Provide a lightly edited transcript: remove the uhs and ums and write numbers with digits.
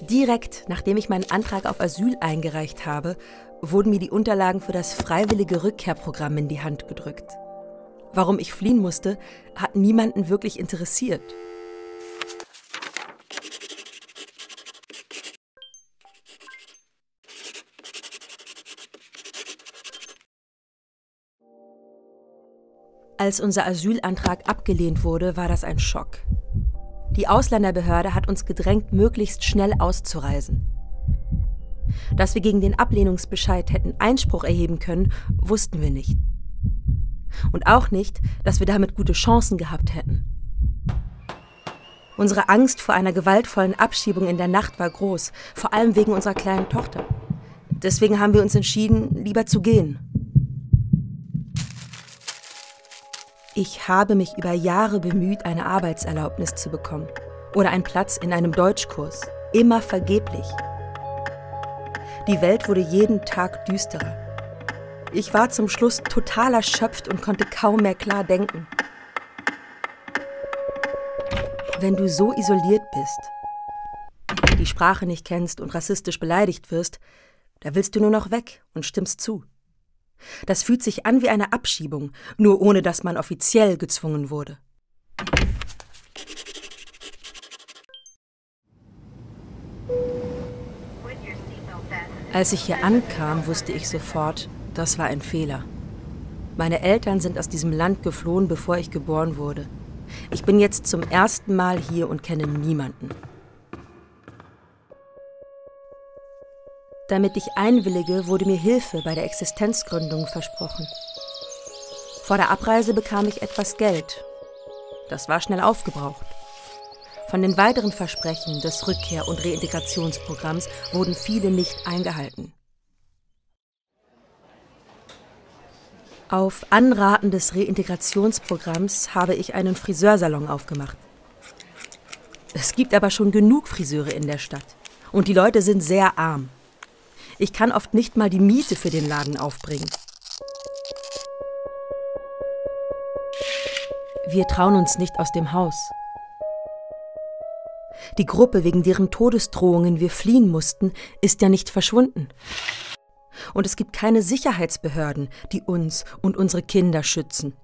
Direkt nachdem ich meinen Antrag auf Asyl eingereicht habe, wurden mir die Unterlagen für das freiwillige Rückkehrprogramm in die Hand gedrückt. Warum ich fliehen musste, hat niemanden wirklich interessiert. Als unser Asylantrag abgelehnt wurde, war das ein Schock. Die Ausländerbehörde hat uns gedrängt, möglichst schnell auszureisen. Dass wir gegen den Ablehnungsbescheid hätten Einspruch erheben können, wussten wir nicht. Und auch nicht, dass wir damit gute Chancen gehabt hätten. Unsere Angst vor einer gewaltvollen Abschiebung in der Nacht war groß, vor allem wegen unserer kleinen Tochter. Deswegen haben wir uns entschieden, lieber zu gehen. Ich habe mich über Jahre bemüht, eine Arbeitserlaubnis zu bekommen oder einen Platz in einem Deutschkurs. Immer vergeblich. Die Welt wurde jeden Tag düsterer. Ich war zum Schluss total erschöpft und konnte kaum mehr klar denken. Wenn du so isoliert bist, die Sprache nicht kennst und rassistisch beleidigt wirst, da willst du nur noch weg und stimmst zu. Das fühlt sich an wie eine Abschiebung, nur ohne dass man offiziell gezwungen wurde. Als ich hier ankam, wusste ich sofort, das war ein Fehler. Meine Eltern sind aus diesem Land geflohen, bevor ich geboren wurde. Ich bin jetzt zum ersten Mal hier und kenne niemanden. Damit ich einwillige, wurde mir Hilfe bei der Existenzgründung versprochen. Vor der Abreise bekam ich etwas Geld. Das war schnell aufgebraucht. Von den weiteren Versprechen des Rückkehr- und Reintegrationsprogramms wurden viele nicht eingehalten. Auf Anraten des Reintegrationsprogramms habe ich einen Friseursalon aufgemacht. Es gibt aber schon genug Friseure in der Stadt. Und die Leute sind sehr arm. Ich kann oft nicht mal die Miete für den Laden aufbringen. Wir trauen uns nicht aus dem Haus. Die Gruppe, wegen deren Todesdrohungen wir fliehen mussten, ist ja nicht verschwunden. Und es gibt keine Sicherheitsbehörden, die uns und unsere Kinder schützen.